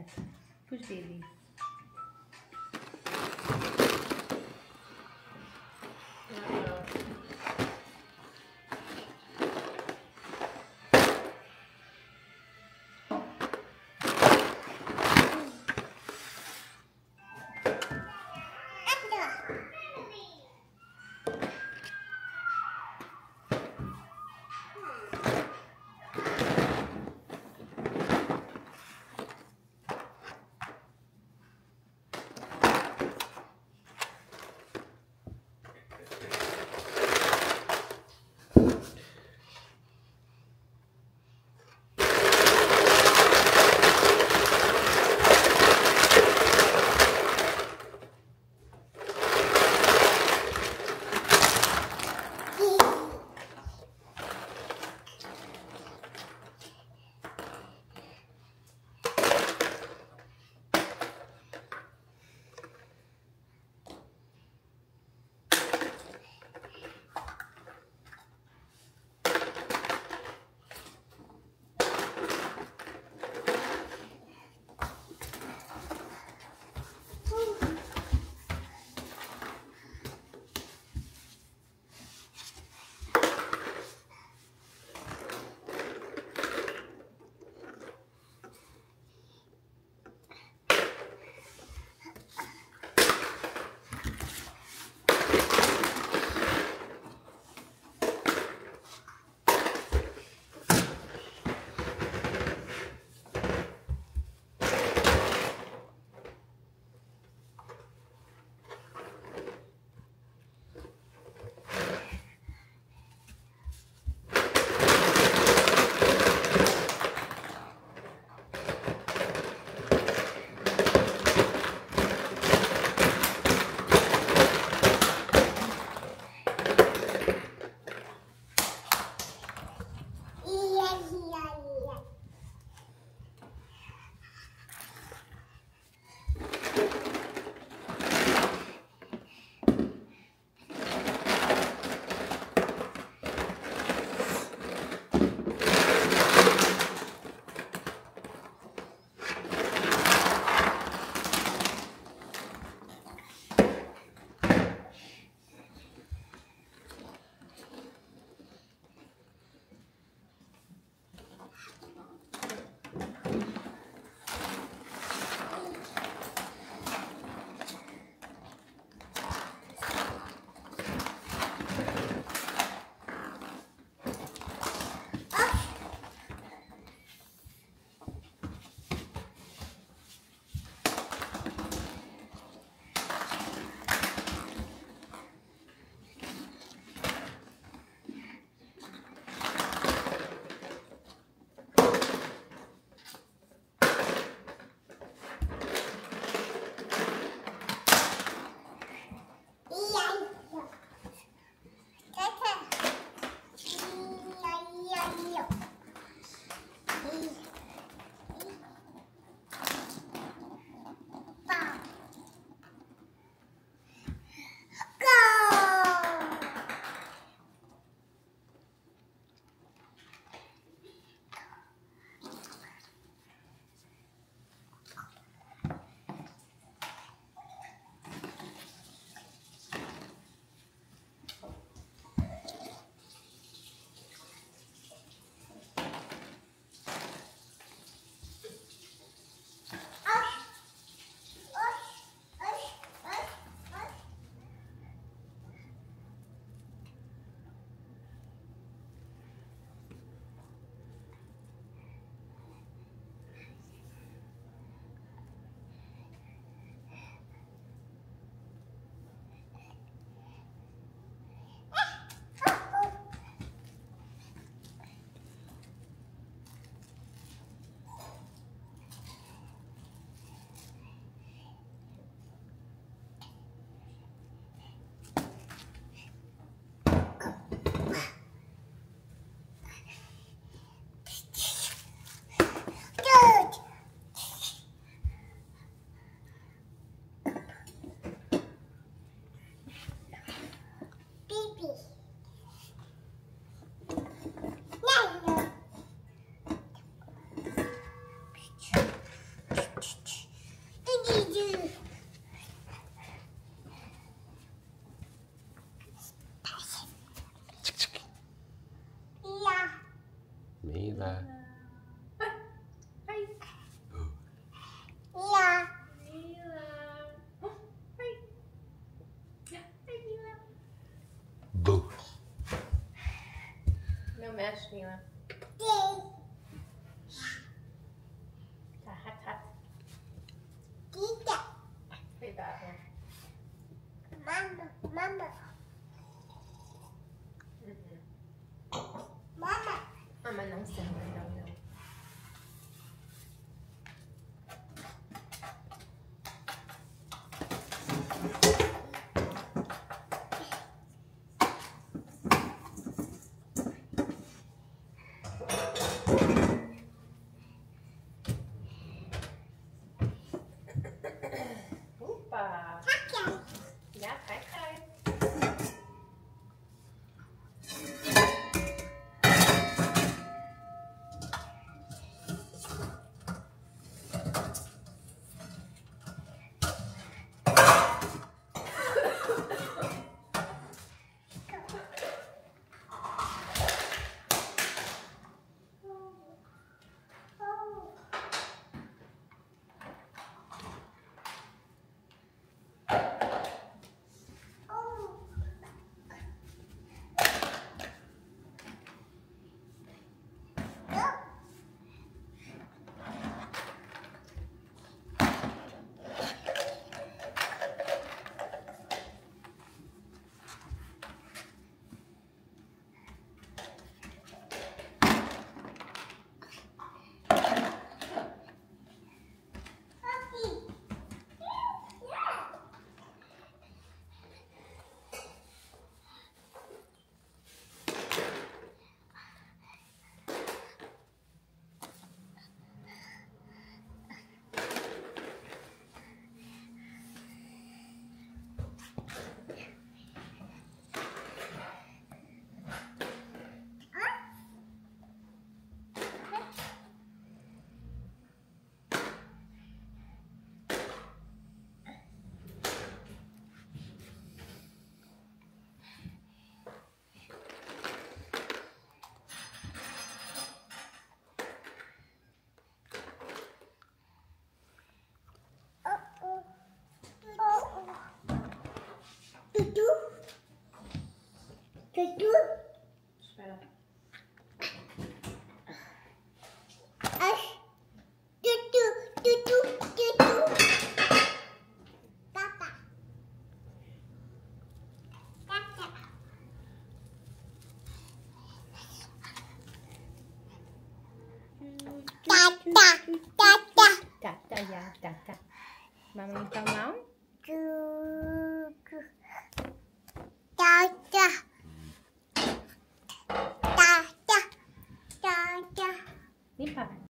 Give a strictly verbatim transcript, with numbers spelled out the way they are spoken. nada. Pus dele. Mila. Hi. Mila. Mila. Hi. Yeah. Hi, Mila. Boo. Não mexe, Mila. Tá, hat, hat. Tita. Cuidado. Mama, mama. Mas não sei, não, não. Opa! Já cai, cai. Tutu? Espera. Tutu, tutu, tutu. Papa. Papa. Tata, tata. Tata, já, tata. Mamãe, então não?